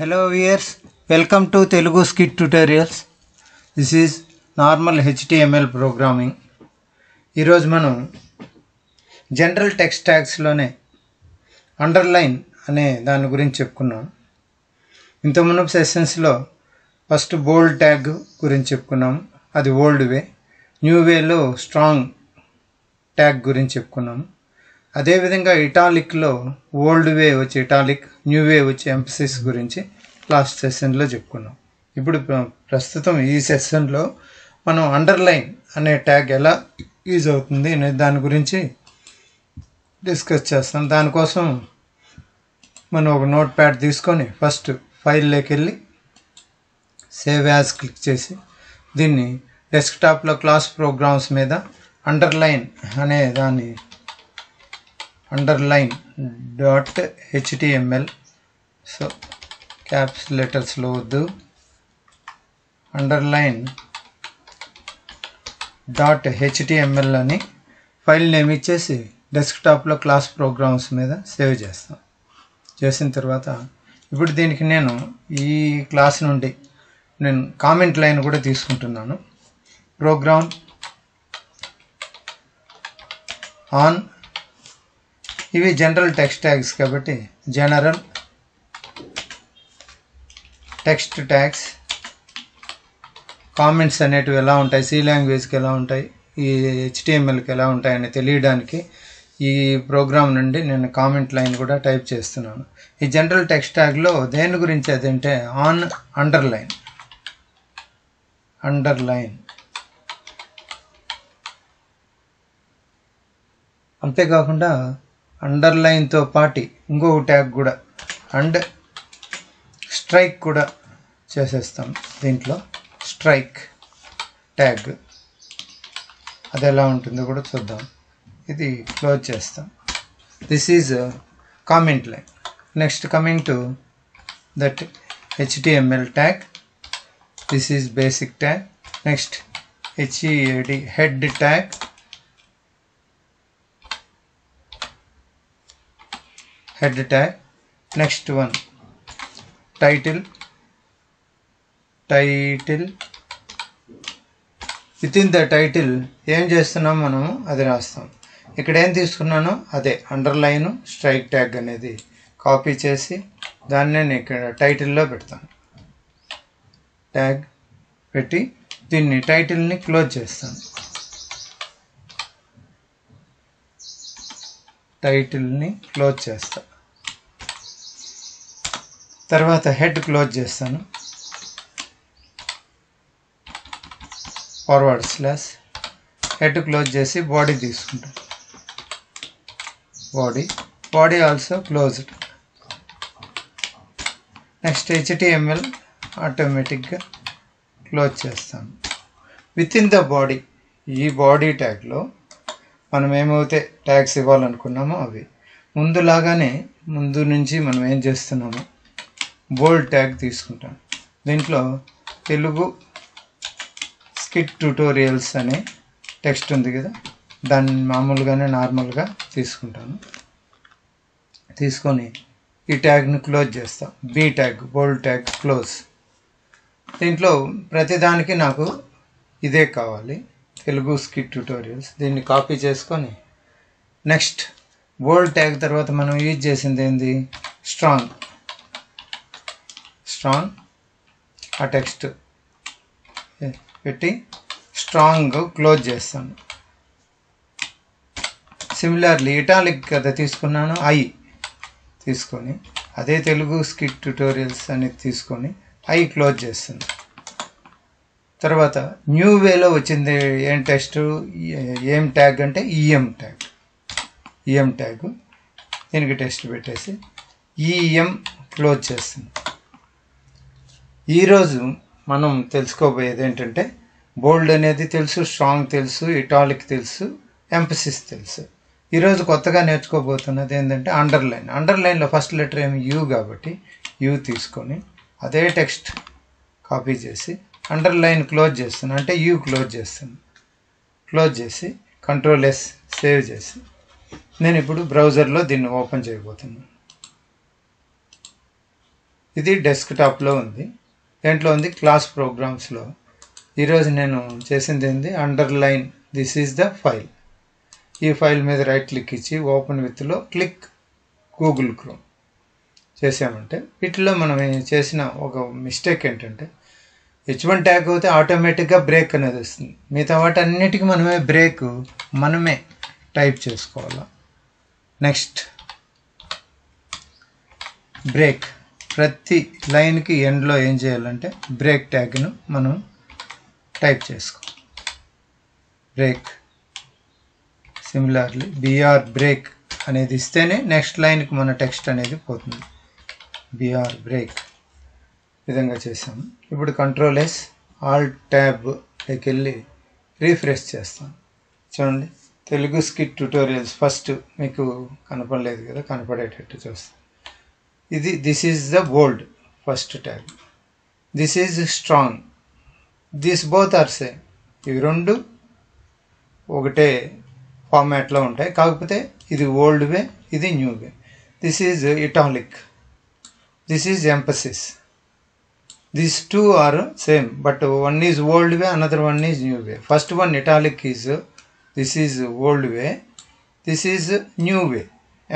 Hello viewers, welcome to Telugu SCIT Tutorials. This is normal HTML programming. Ee roju manu general text tags lone underline ane dani gurinchi cheppukunnam. Inta munu sessions lo first bold tag gurinchi cheppukunnam, adi old way. New way lo strong tag gurinchi cheppukunnam. అదే విధంగా italic లో old వే వచ్చి italic, new way వచ్చి emphasis గురించి last session లో చెప్పుకున్నాం. ఇప్పుడు ప్రస్తుతం ఈ సెషన్ లో మనం అండర్లైన్ అనే ట్యాగ్ ఎలా యూజ్ అవుతుంది అనే దాని గురించి డిస్కస్ చేస్తాం. దానికోసం మనం ఒక నోట్ ప్యాడ్ తీసుకొని ఫస్ట్ ఫైల్లోకి వెళ్ళి సేవ్ యాజ్ క్లిక్ చేసి దీన్ని డెస్క్టాప్లో క్లాస్ ప్రోగ్రామ్స్ మీద అండర్లైన్ అనే దాన్ని underline.html, so caps letters lo do underline.html ani file name ichesi desktop lo class programs meeda save chestam. Chesin tarvata ippudu deeniki nenu ee class nundi nenu comment line kuda teeskuntunnanu. Program on ఇవి general text tags కాబట్టి general text tags comments అనేటివి ఎలా ఉంటాయి, C లాంగ్వేజ్కి ఎలా ఉంటాయి, ఈ హెచ్టిఎంఎల్కి ఎలా ఉంటాయని తెలియడానికి ఈ ప్రోగ్రామ్ నుండి నేను కామెంట్ లైన్ కూడా టైప్ చేస్తున్నాను. ఈ జనరల్ టెక్స్ట్ ట్యాగ్లో దేని గురించి అదంటే ఆన్ అండర్లైన్ అంతేకాకుండా అండర్లైన్తో పాటు ఇంకో ట్యాగ్ కూడా అండ్ స్ట్రైక్ కూడా చేసేస్తాం. దీంట్లో స్ట్రైక్ ట్యాగ్ అది ఎలా ఉంటుందో కూడా చూద్దాం. ఇది క్లోజ్ చేస్తాం. This is comment line. Next coming to that HTML tag. This is basic tag. Next H E A D head tag. Head tag. Next one, title. Within the title ఏం చేస్తున్నాం మనము అది రాస్తాం. ఇక్కడ ఏం తీసుకున్నానో అదే అండర్లైన్ స్ట్రైక్ ట్యాగ్ అనేది కాపీ చేసి దాన్ని నేను ఇక్కడ టైటిల్లో పెడతాను. ట్యాగ్ పెట్టి దీన్ని టైటిల్ని క్లోజ్ చేస్తాను. టైటిల్ని క్లోజ్ చేస్తా, తర్వాత హెడ్ క్లోజ్ చేస్తాను, / హెడ్ క్లోజ్ చేసి బాడీ తీసుకుంటాను. Body also closed. Next HTML ఆటోమేటిక్గా క్లోజ్ చేస్తాను. విత్ ఇన్ ద బాడీ ఈ బాడీ ట్యాగ్లో మనం ఏమైతే ట్యాగ్స్ ఇవ్వాలనుకున్నామో అవి ముందు నుంచి మనం ఏం చేస్తున్నామో బోల్డ్ ట్యాగ్ తీసుకుంటాం. దీంట్లో తెలుగు స్కిట్ ట్యూటోరియల్స్ అనే టెక్స్ట్ ఉంది కదా, దాన్ని నార్మల్గా తీసుకుంటాను. తీసుకొని ఈ ట్యాగ్ను క్లోజ్ చేస్తాం. B tag, bold tag close. దీంట్లో ప్రతిదానికి నాకు ఇదే కావాలి, తెలుగు స్కిట్ ట్యూటోరియల్స్. దీన్ని కాపీ చేసుకొని నెక్స్ట్ బోల్డ్ ట్యాగ్ తర్వాత మనం యూజ్ చేసింది ఏంది, స్ట్రాంగ్ ఆ టెక్స్ట్ పెట్టి స్ట్రాంగ్ క్లోజ్ చేస్తాను. సిమిలర్లీ ఇటాలిక్ కదా తీసుకున్నాను, ఐ తీసుకొని అదే తెలుగు స్కిట్ ట్యూటోరియల్స్ అనేది తీసుకొని ఐ క్లోజ్ చేస్తాను. తర్వాత న్యూ వేలో వచ్చింది ఏం టెక్స్ట్, ఏం ట్యాగ్ అంటే ఈఎం ట్యాగ్. దీనికి టెక్స్ట్ పెట్టేసి ఈఎం క్లోజ్ చేస్తుంది. ఈరోజు మనం తెలుసుకోబోయేది ఏంటంటే బోల్డ్ అనేది తెలుసు, స్ట్రాంగ్ తెలుసు, ఇటాలిక్ తెలుసు, ఎంఫసిస్ తెలుసు. ఈరోజు కొత్తగా నేర్చుకోబోతున్నది ఏంటంటే అండర్లైన్. అండర్లైన్లో ఫస్ట్ లెటర్ ఏమి యూ కాబట్టి యూ తీసుకొని అదే టెక్స్ట్ కాపీ చేసి అండర్లైన్ క్లోజ్ చేస్తాను అంటే యూ క్లోజ్ చేస్తాను. క్లోజ్ చేసి కంట్రోల్ S సేవ్ చేసి నేను ఇప్పుడు బ్రౌజర్లో దీన్ని ఓపెన్ చేయబోతున్నాను. ఇది డెస్క్టాప్ లో ఉంది. దాంట్లో ఉంది క్లాస్ ప్రోగ్రామ్స్ లో. ఈరోజు నేను చేసింది ఏంది, underline this is the file. ఈ ఫైల్ మీద రైట్ క్లిక్ ఇచ్చి ఓపెన్ విత్లో క్లిక్ గూగుల్ క్రోమ్ చేసామంటే వీటిలో మనం చేసిన ఒక మిస్టేక్ ఏంటంటే H1 ట్యాగ్ అయితే ఆటోమేటిక్గా బ్రేక్ అనేది వస్తుంది. మిగతా వాటి అన్నిటికీ మనమే బ్రేక్ మనమే టైప్ చేసుకోవాలి. నెక్స్ట్ బ్రేక్ ప్రతి లైన్కి ఎండ్లో ఏం చేయాలంటే బ్రేక్ ట్యాగ్ను మనం టైప్ చేసుకోవాలి. బ్రేక్ సిమిలర్లీ BR బ్రేక్ అనేది ఇస్తేనే నెక్స్ట్ లైన్కి మన టెక్స్ట్ అనేది పోతుంది. BR బ్రేక్ విధంగా చేసాము. ఇప్పుడు కంట్రోల్ S ఆల్ట్ ట్యాబ్కి వెళ్ళి రీఫ్రెష్ చేస్తాను. చూడండి తెలుగు స్కిట్ ట్యుటోరియల్స్ ఫస్ట్ మీకు కనపడలేదు కదా, కనపడేటట్టు చూస్తాను. ఇది this is the bold first tag, this is strong, this both are same. ఇవి రెండు ఒకటే ఫార్మాట్లో ఉంటాయి, కాకపోతే ఇది ఓల్డ్ వే, ఇది new way. This is italic, this is emphasis. These two are same but one is old way, another one is new way. First one italic is this is old way, this is new way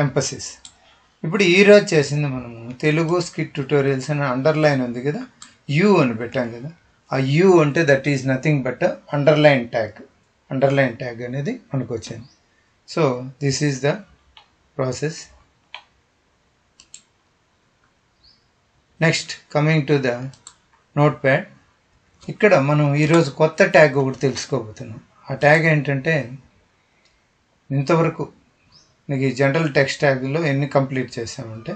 emphasis. ఇప్పుడు ఈరోజు చేసింది మనము Telugu skit tutorials అని underline ఉంది కదా, U అని పెట్టాం కదా. ఆ యూ అంటే that is nothing but underline tag. Underline tag అనేది మనకు వచ్చింది. So this is the process. Next coming to the notepad. ఇక్కడ మనం ఈరోజు కొత్త ట్యాగ్ ఒకటి తెలుసుకోబోతున్నాం. ఆ ట్యాగ్ ఏంటంటే ఇంతవరకు మీకు ఈ జనరల్ టెక్స్ట్ ట్యాగ్లో ఎన్ని కంప్లీట్ చేసామంటే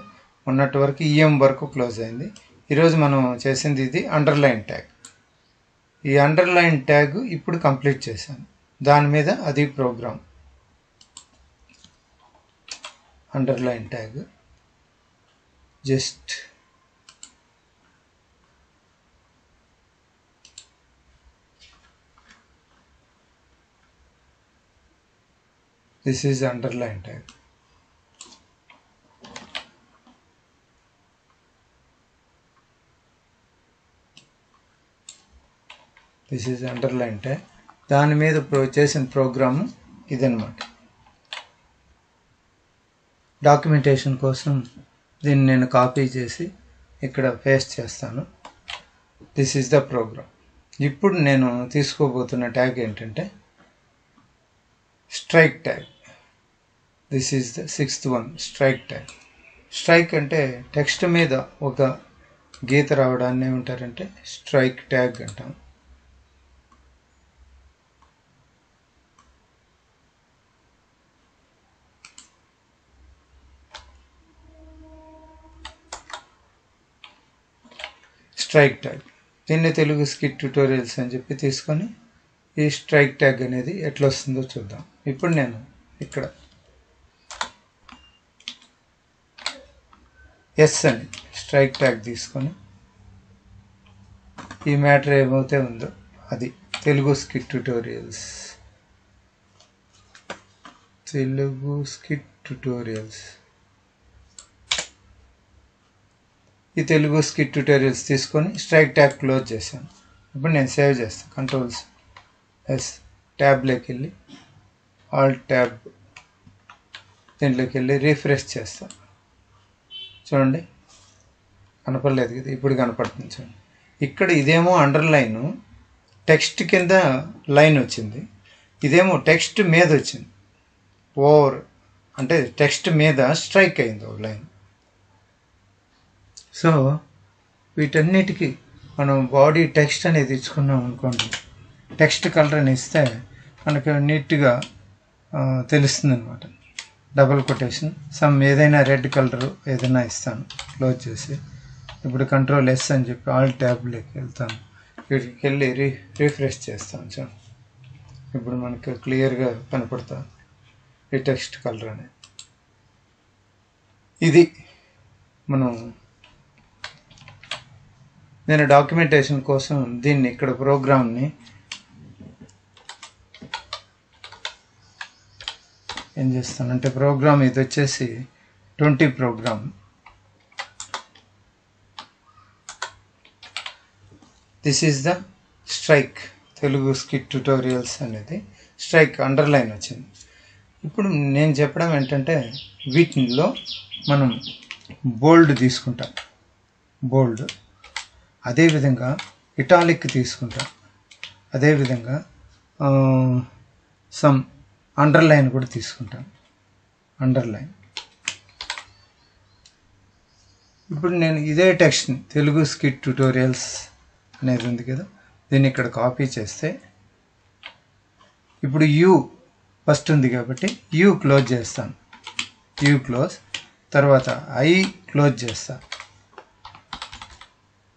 ఉన్నట్టు వరకు ఈఎం వరకు క్లోజ్ అయింది. ఈరోజు మనం చేసింది ఇది అండర్లైన్ ట్యాగ్. ఈ అండర్లైన్ ట్యాగ్ ఇప్పుడు కంప్లీట్ చేశాను, దాని మీద అది program. Underline tag just this is underline tag. this is underline tag. దాని మీద చేసిన ప్రోగ్రాము ఇదన్నమాట. డాక్యుమెంటేషన్ కోసం దీన్ని నేను కాపీ చేసి ఇక్కడ పేస్ట్ చేస్తాను. this is the program. ఇప్పుడు నేను తీసుకోబోతున్న ట్యాగ్ ఏంటంటే strike tag. This is the sixth one, strike tag. Strike అంటే టెక్స్ట్ మీద ఒక గీత రావడాన్ని ఏమంటారంటే స్ట్రైక్ ట్యాగ్ అంటాం. స్ట్రైక్ ట్యాగ్ దీన్ని తెలుగు స్కిట్ ట్యుటోరియల్స్ అని చెప్పి తీసుకొని ఈ స్ట్రైక్ ట్యాగ్ అనేది ఎట్లా వస్తుందో చూద్దాం. ఇప్పుడు నేను ఇక్కడ ఎస్ అని స్ట్రైక్ ట్యాగ్ తీసుకొని ఈ మ్యాటర్ ఏమైతే ఉందో అది తెలుగు స్కిట్ ట్యుటోరియల్స్ ఈ తెలుగు స్కిట్ ట్యుటోరియల్స్ తీసుకొని స్ట్రైక్ ట్యాగ్ క్లోజ్ చేశాను. ఇప్పుడు నేను సేవ్ చేస్తాను. కంట్రోల్స్ ఎస్ ట్యాబ్లోకి వెళ్ళి ఆల్ ట్యాబ్ దీంట్లోకి వెళ్ళి రీఫ్రెష్ చేస్తాను. చూడండి కనపడలేదు కదా, ఇప్పుడు కనపడుతుంది. చూడండి ఇక్కడ ఇదేమో అండర్లైను టెక్స్ట్ కింద లైన్ వచ్చింది, ఇదేమో టెక్స్ట్ మీద వచ్చింది. ఓవర్ అంటే టెక్స్ట్ మీద స్ట్రైక్ అయింది ఒక లైన్. సో వీటన్నిటికీ మనం బాడీ టెక్స్ట్ అనేది ఇచ్చుకున్నాం అనుకోండి, టెక్స్ట్ కలర్ అని ఇస్తే మనకు నీట్గా తెలుస్తుంది అనమాట. డబుల్ కొటేషన్ సమ్ ఏదైనా రెడ్ కలరు ఏదైనా ఇస్తాను క్లోజ్ చేసి. ఇప్పుడు కంట్రోల్ ఎస్ అని చెప్పి ఆల్ ట్యాబ్లోకి వెళ్తాను, వీటికి వెళ్ళి రీఫ్రెష్ చేస్తాను. చూడండి ఇప్పుడు మనకు క్లియర్గా కనపడతాను ఈ టెక్స్ట్ కలర్ అనేది. ఇది మనం నేను డాక్యుమెంటేషన్ కోసం దీన్ని ఇక్కడ ప్రోగ్రామ్ని ఏం చేస్తానంటే ప్రోగ్రామ్ ఇది వచ్చేసి 20 program. This is the strike Telugu SCIT Tutorials అనేది strike underline వచ్చింది. ఇప్పుడు నేను చెప్పడం ఏంటంటే వీటిలో మనం బోల్డ్ తీసుకుంటాం, బోల్డ్, అదేవిధంగా ఇటాలిక్ తీసుకుంటాం, అదేవిధంగా సమ్ అండర్లైన్ కూడా తీసుకుంటాం, అండర్లైన్. ఇప్పుడు నేను ఇదే టెక్స్ట్ తెలుగు స్కిట్ ట్యుటోరియల్స్ అనేది ఉంది కదా, దీన్ని ఇక్కడ కాపీ చేస్తే ఇప్పుడు యూ ఫస్ట్ ఉంది కాబట్టి యూ క్లోజ్ చేస్తాను, యూ క్లోజ్, తర్వాత ఐ క్లోజ్ చేస్తాను,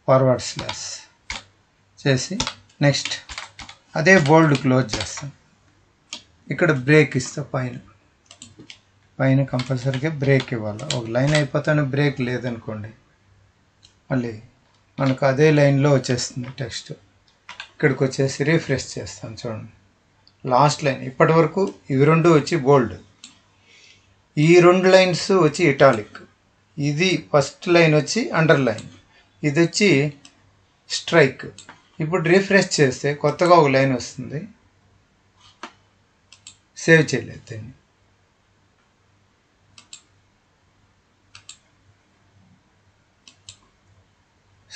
ఫార్వర్డ్ స్లాష్ చేసి నెక్స్ట్ అదే బోల్డ్ క్లోజ్ చేస్తాను, ఇక్కడ బ్రేక్ ఇస్తా, పైన పైన కంపల్సరీగా బ్రేక్ ఇవ్వాలి. ఒక లైన్ అయిపోతాను, బ్రేక్ లేదనుకోండి మళ్ళీ మనకు అదే లైన్లో వచ్చేస్తుంది టెక్స్ట్. ఇక్కడికి వచ్చేసి రిఫ్రెష్ చేస్తాను, చూడండి లాస్ట్ లైన్, ఇప్పటి వరకు ఇవి రెండు వచ్చి బోల్డ్, ఈ రెండు లైన్స్ వచ్చి ఇటాలిక్, ఇది ఫస్ట్ లైన్ వచ్చి అండర్లైన్, ఇది వచ్చి స్ట్రైక్. ఇప్పుడు రిఫ్రెష్ చేస్తే కొత్తగా ఒక లైన్ వస్తుంది, సేవ్ చేయలేదు దీన్ని,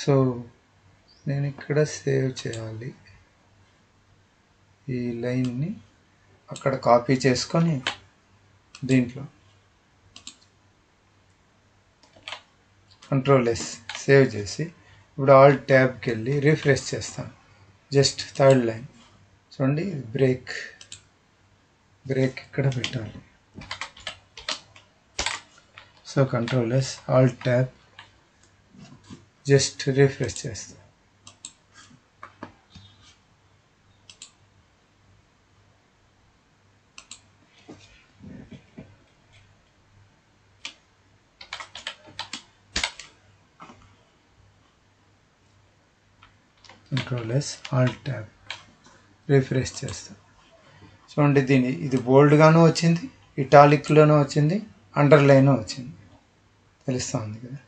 సో నేను ఇక్కడ సేవ్ చేయాలి. ఈ లైన్ని అక్కడ కాపీ చేసుకొని దీంట్లో కంట్రోల్ ఎస్ సేవ్ చేసి ఇప్పుడు ఆల్ ట్యాబ్కి వెళ్ళి రిఫ్రెష్ చేస్తాను, జస్ట్ థర్డ్ లైన్ చూడండి, బ్రేక్, బ్రేక్ ఇక్కడ పెట్టాలి. So control S alt tab, just refresh చేస్తాను, control S alt tab, refresh చేస్తాను. చూడండి దీని ఇది బోల్డ్గానూ వచ్చింది, ఇటాలిక్లోనూ వచ్చింది, అండర్లైన్ వచ్చింది, తెలుస్తూ ఉంది కదా.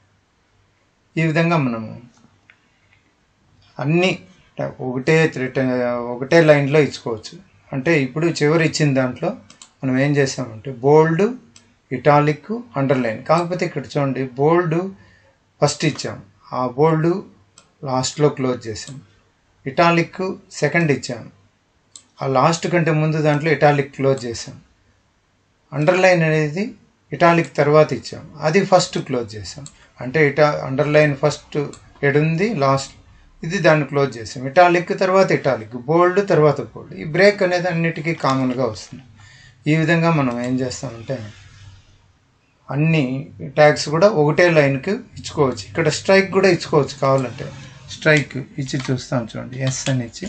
ఈ విధంగా మనము అన్నీ ఒకటే లైన్లో ఇచ్చుకోవచ్చు. అంటే ఇప్పుడు చివరి ఇచ్చిన దాంట్లో మనం ఏం చేసామంటే బోల్డ్, ఇటాలిక్, అండర్లైన్. కాకపోతే ఇక్కడ చూడండి బోల్డ్ ఫస్ట్ ఇచ్చాము, ఆ బోల్డ్ లాస్ట్లో క్లోజ్ చేసాము, ఇటాలిక్ సెకండ్ ఇచ్చాము, ఆ లాస్ట్ కంటే ముందు దాంట్లో ఇటాలిక్ క్లోజ్ చేసాం, అండర్లైన్ అనేది ఇటాలిక్ తర్వాత ఇచ్చాం, అది ఫస్ట్ క్లోజ్ చేసాం. అంటే అండర్లైన్ ఫస్ట్ ఎడుంది లాస్ట్, ఇది దాన్ని క్లోజ్ చేసాం, ఇటాలిక్ తర్వాత ఇటాలిక్, బోల్డ్ తర్వాత బోల్డ్. ఈ బ్రేక్ అనేది అన్నిటికీ కామన్గా వస్తుంది. ఈ విధంగా మనం ఏం చేస్తామంటే అన్ని ట్యాగ్స్ కూడా ఒకటే లైన్కి ఇచ్చుకోవచ్చు. ఇక్కడ స్ట్రైక్ కూడా ఇచ్చుకోవచ్చు కావాలంటే, స్ట్రైక్ ఇచ్చి చూస్తాం చూడండి, ఎస్ అని ఇచ్చి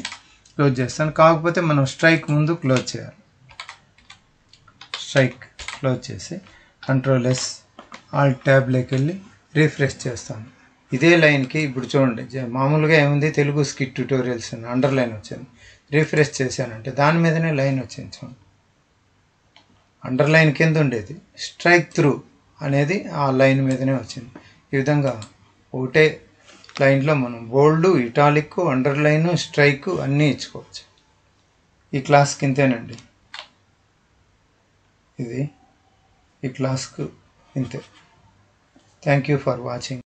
క్లోజ్ చేస్తాను. కాకపోతే మనం స్ట్రైక్ ముందు క్లోజ్ చేయాలి, స్ట్రైక్ క్లోజ్ చేసి కంట్రోల్ ఎస్ ఆల్ ట్యాబ్లోకి వెళ్ళి రిఫ్రెష్ చేస్తాను. ఇదే లైన్కి ఇప్పుడు చూడండి మామూలుగా ఏముంది తెలుగు స్కిట్ ట్యుటోరియల్స్ అండర్లైన్ వచ్చింది, రిఫ్రెష్ చేశానంటే దాని మీదనే లైన్ వచ్చింది చూడండి, అండర్లైన్ కింద ఉండేది స్ట్రైక్ త్రూ అనేది ఆ లైన్ మీదనే వచ్చింది. ఈ విధంగా ఒకటే లైన్లో మనం బోల్డ్, ఇటాలిక్, అండర్లైన్, స్ట్రైక్ అన్నీ ఇచ్చుకోవచ్చు. ఈ క్లాస్కి ఇంతేనండి, ఇది ఈ క్లాస్కు ఇంతే. Thank you for watching.